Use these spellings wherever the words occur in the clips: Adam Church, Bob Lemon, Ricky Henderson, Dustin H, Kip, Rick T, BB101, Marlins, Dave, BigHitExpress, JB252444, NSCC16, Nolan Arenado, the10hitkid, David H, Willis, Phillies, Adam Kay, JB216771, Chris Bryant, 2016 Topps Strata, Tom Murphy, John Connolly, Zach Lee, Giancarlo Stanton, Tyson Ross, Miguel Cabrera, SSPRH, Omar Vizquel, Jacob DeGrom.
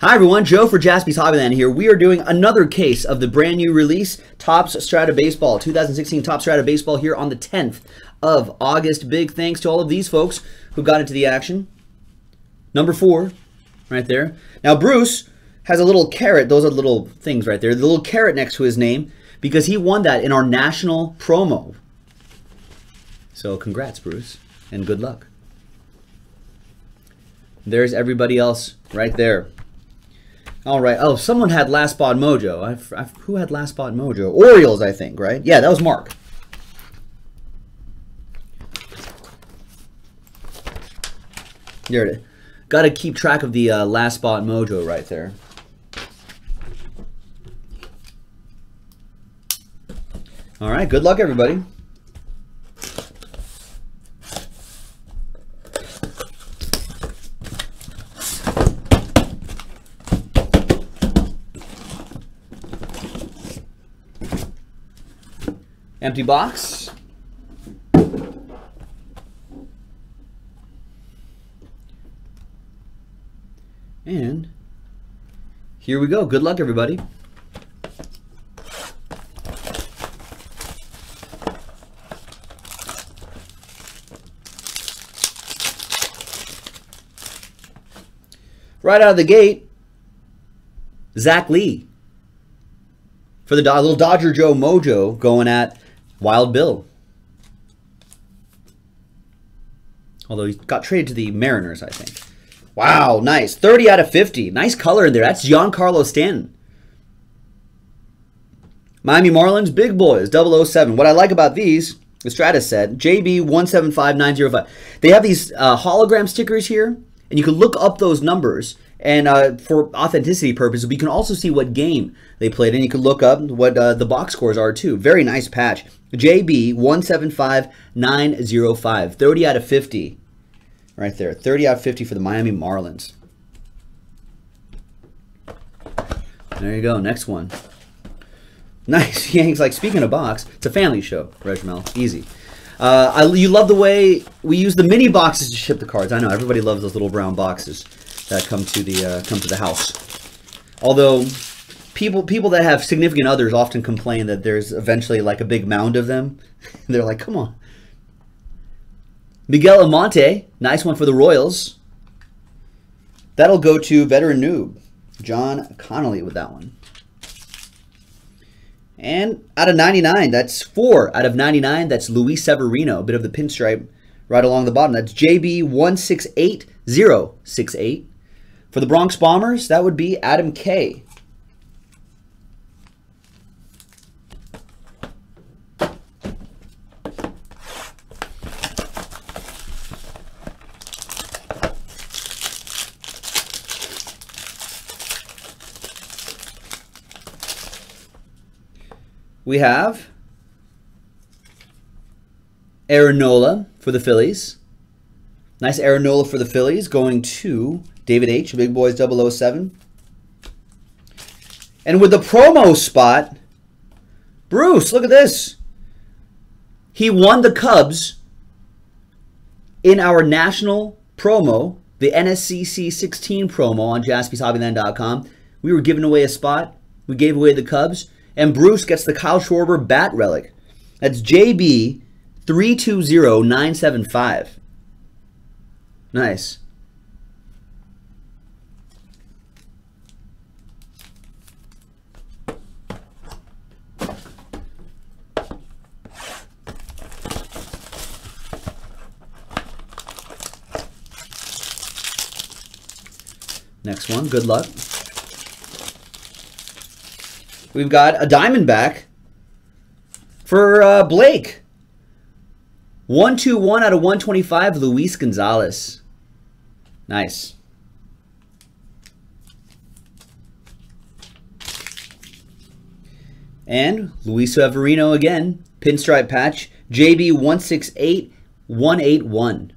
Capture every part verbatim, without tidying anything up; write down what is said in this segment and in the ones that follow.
Hi everyone, Joe for Jaspy's Hobbyland here. We are doing another case of the brand new release, Topps Strata Baseball, twenty sixteen Topps Strata Baseball here on the tenth of August. Big thanks to all of these folks who got into the action. Number four, right there. Now Bruce has a little carrot, those are little things right there, the little carrot next to his name, because he won that in our national promo. So congrats, Bruce, and good luck. There's everybody else right there. All right. Oh, someone had Last Spot Mojo. I've, I've, who had Last Spot Mojo? Orioles, I think, right? Yeah, that was Mark. There it is. Got to keep track of the uh, Last Spot Mojo right there. All right. Good luck, everybody. Empty box. And here we go. Good luck, everybody. Right out of the gate, Zach Lee. For the Do- little Dodger Joe Mojo going at Wild Bill. Although he got traded to the Mariners, I think. Wow, nice. thirty out of fifty. Nice color in there. That's Giancarlo Stanton. Miami Marlins, Big Boys, double oh seven. What I like about these, the Strata set, J B one seven five nine zero five. They have these uh, hologram stickers here, and you can look up those numbers. And uh, for authenticity purposes, we can also see what game they played, and you can look up what uh, the box scores are too. Very nice patch. J B one seven five nine zero five. thirty out of fifty. Right there. thirty out of fifty for the Miami Marlins. There you go. Next one. Nice. Yanks, like, speaking of box, it's a family show, Regmel. Easy. Uh, I, you love the way we use the mini boxes to ship the cards. I know. Everybody loves those little brown boxes that come to the uh, come to the house. Although people people that have significant others often complain that there's eventually like a big mound of them. They're like, come on. Miguel Amante, nice one for the Royals. That'll go to veteran noob John Connolly with that one. And out of ninety-nine, that's four out of ninety-nine. That's Luis Severino, a bit of the pinstripe right along the bottom. That's J B one six eight zero six eight. For the Bronx Bombers, that would be Adam Kay. We have Aaron Nola for the Phillies. Nice Aaron Nola for the Phillies going to David H, Big Boys double oh seven. And with the promo spot, Bruce, look at this. He won the Cubs in our national promo, the N S C C sixteen promo on jaspy's hobbyland dot com. We were giving away a spot. We gave away the Cubs. And Bruce gets the Kyle Schwarber bat relic. That's J B three two zero nine seven five. Nice. Next one, good luck. We've got a Diamondback for uh, Blake. one twenty-one out of one twenty-five, Luis Gonzalez. Nice. And Luis Severino again, pinstripe patch, J B one six eight one eight one.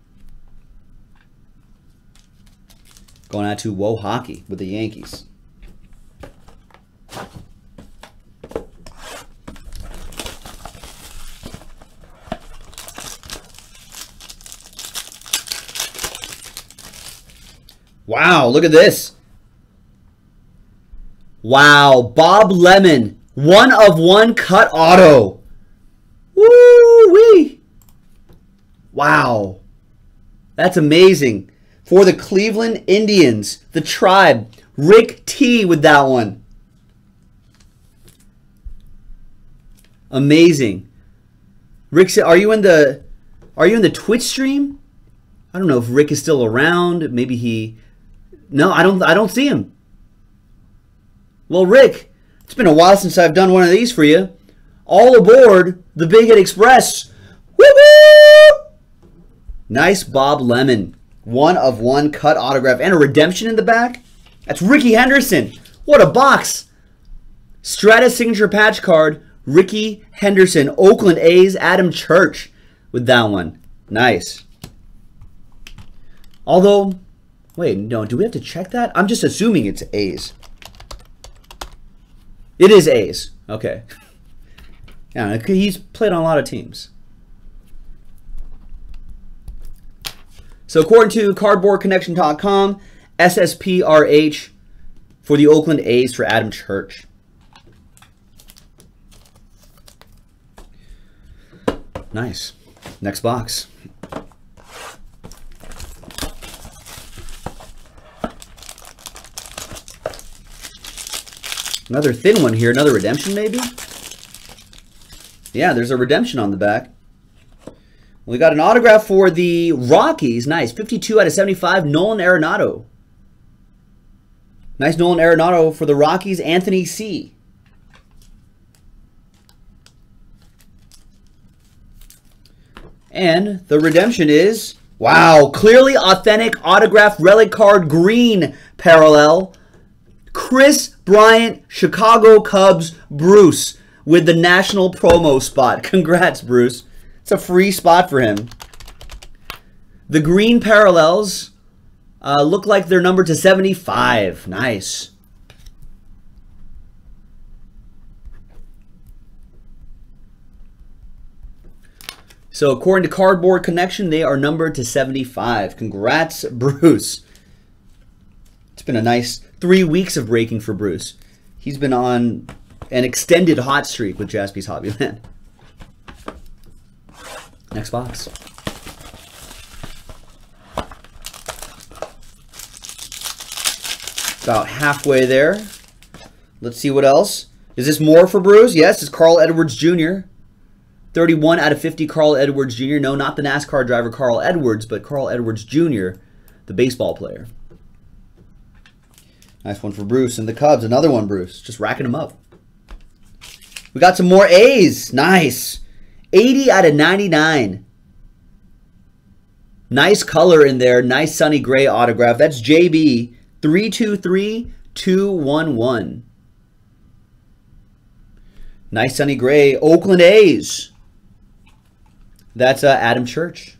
Going out to WoHockey with the Yankees. Wow, look at this. Wow, Bob Lemon, one of one cut auto. Woo-wee. Wow. That's amazing. For the Cleveland Indians, the Tribe, Rick T with that one. Amazing. Rick, are you in the are you in the Twitch stream? I don't know if Rick is still around. Maybe he No, I don't I don't see him. Well, Rick, it's been a while since I've done one of these for you. All aboard the Big Hit Express. Woo-hoo! Nice Bob Lemon. One of one cut autograph and a redemption in the back. That's Ricky Henderson. What a box. Strata signature patch card. Ricky Henderson, Oakland A's, Adam Church with that one. Nice. Although, wait, no, do we have to check that? I'm just assuming it's A's. It is A's. Okay. Yeah, he's played on a lot of teams. So according to cardboard connection dot com, S S P R H for the Oakland A's for Adam Church. Nice. Next box. Another thin one here. Another redemption, maybe? Yeah, there's a redemption on the back. We got an autograph for the Rockies. Nice. fifty-two out of seventy-five, Nolan Arenado. Nice Nolan Arenado for the Rockies, Anthony C. And the redemption is, wow, clearly authentic autograph relic card green parallel. Chris Bryant, Chicago Cubs, Bruce with the national promo spot. Congrats, Bruce. It's a free spot for him. The green parallels uh, look like they're numbered to seventy-five. Nice. So according to Cardboard Connection, they are numbered to seventy-five. Congrats, Bruce. It's been a nice three weeks of breaking for Bruce. He's been on an extended hot streak with Jaspy's Hobbyland. Next box. About halfway there. Let's see what else. Is this more for Bruce? Yes, it's Carl Edwards Junior thirty-one out of fifty, Carl Edwards Junior No, not the NASCAR driver Carl Edwards, but Carl Edwards Junior, the baseball player. Nice one for Bruce and the Cubs. Another one, Bruce. Just racking them up. We got some more A's. Nice. eighty out of ninety-nine. Nice color in there. Nice sunny gray autograph. That's J B three two three two one one. Nice sunny gray. Oakland A's. That's uh, Adam Church.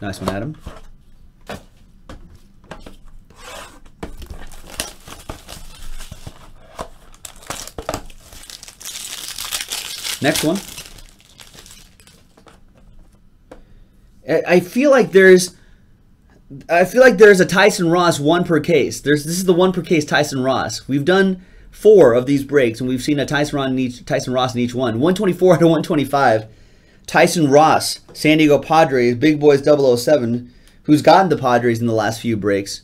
Nice one, Adam. Next one. I feel like there's, I feel like there's a Tyson Ross one per case. There's this is the one per case Tyson Ross. We've done four of these breaks, and we've seen a Tyson Ross in each, Tyson Ross in each one. one twenty-four out of one twenty-five. Tyson Ross, San Diego Padres, Big Boys double oh seven, who's gotten the Padres in the last few breaks.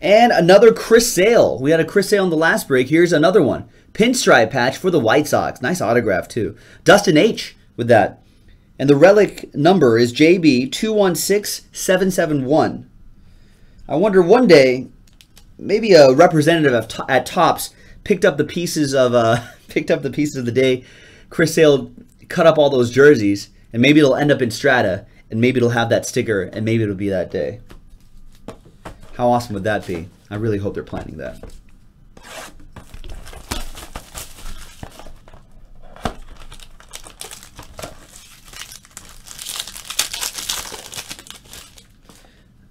And another Chris Sale. We had a Chris Sale in the last break. Here's another one. Pinstripe patch for the White Sox. Nice autograph, too. Dustin H with that. And the relic number is J B two one six seven seven one. I wonder one day, maybe a representative at, at Topps picked up the pieces of uh, picked up the pieces of the day Chris Sale cut up all those jerseys, and maybe it'll end up in Strata, and maybe it'll have that sticker, and maybe it'll be that day. How awesome would that be? I really hope they're planning that.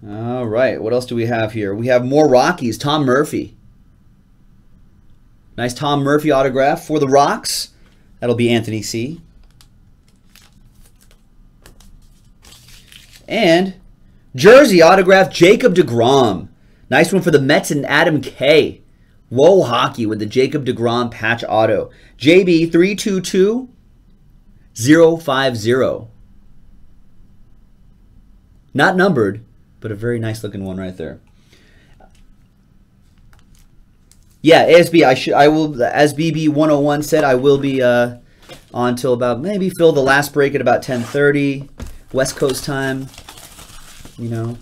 All right, what else do we have here? We have more Rockies. Tom Murphy. Nice Tom Murphy autograph for the Rocks. That'll be Anthony C. And jersey autograph, Jacob DeGrom. Nice one for the Mets and Adam Kay. WoHockey with the Jacob DeGrom patch auto. J B three two two zero five zero. Not numbered, but a very nice looking one right there. Yeah, A S B, I should, I will, as B B one oh one said, I will be uh, on till about, maybe fill the last break at about ten thirty, West Coast time, you know.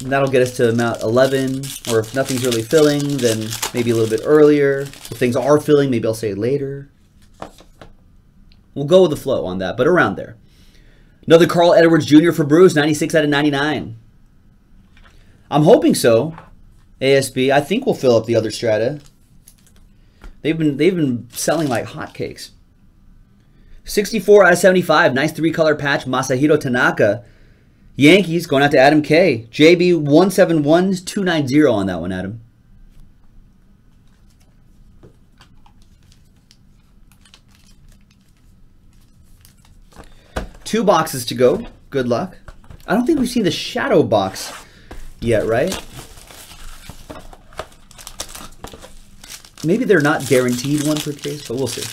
And that'll get us to about eleven, or if nothing's really filling, then maybe a little bit earlier. If things are filling, maybe I'll say later. We'll go with the flow on that, but around there. Another Carl Edwards Junior for Bruce, ninety-six out of ninety-nine. I'm hoping so. A S B, I think we'll fill up the other strata. They've been they've been selling like hotcakes. sixty-four out of seventy-five, nice three-color patch, Masahiro Tanaka. Yankees going out to Adam K. J B one seven one two nine zero on that one, Adam. Two boxes to go. Good luck. I don't think we've seen the shadow box yet, right? Maybe they're not guaranteed one per case, but we'll see.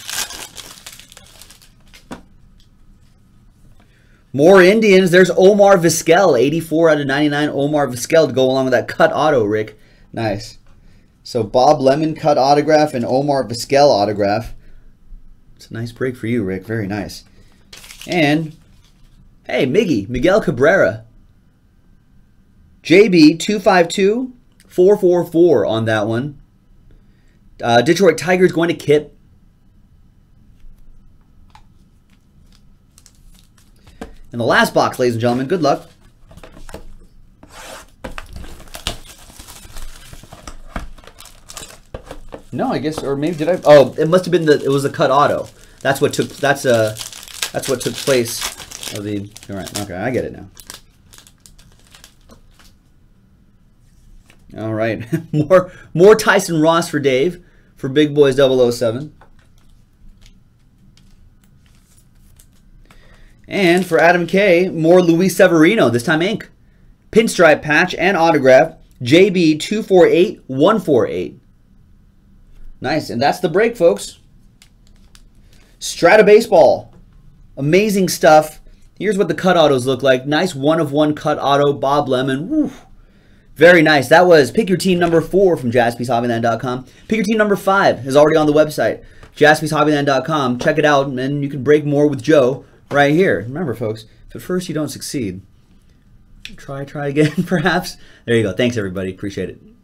More Indians. There's Omar Vizquel, eighty-four out of ninety-nine. Omar Vizquel to go along with that cut auto, Rick. Nice. So Bob Lemon cut autograph and Omar Vizquel autograph. It's a nice break for you, Rick. Very nice. And, hey, Miggy, Miguel Cabrera. J B two five two four four four on that one. Uh, Detroit Tigers going to Kip. And the last box, ladies and gentlemen, good luck. No, I guess, or maybe did I? Oh, it must have been the. It was a cut auto. That's what took. That's a. Uh, that's what took place. Of the. All right. Okay, I get it now. All right, more more Tyson Ross for Dave. For Big Boys double oh seven. And for Adam K, more Luis Severino, this time ink. Pinstripe patch and autograph, J B two four eight one four eight. Nice, and that's the break, folks. Strata Baseball, amazing stuff. Here's what the cut autos look like. Nice one-of-one cut auto, Bob Lemon. Woo. Very nice. That was Pick Your Team number four from Jaspy's Hobbyland dot com. Pick Your Team number five is already on the website, Jaspy's Hobbyland dot com. Check it out, and you can break more with Joe right here. Remember, folks, if at first you don't succeed, try, try again, perhaps. There you go. Thanks, everybody. Appreciate it.